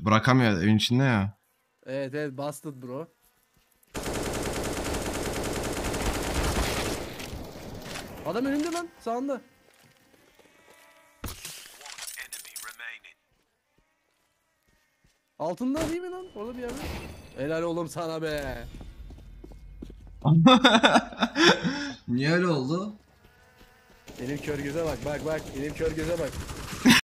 Bırakamıyor evin içinde ya. Evet evet, busted bro. Adam önünde lan, sağında. Altında değil mi lan? Orada bir yerde. Helal oğlum sana be. Niye öyle oldu? Benim kör göze bak, bak bak. Benim kör göze bak.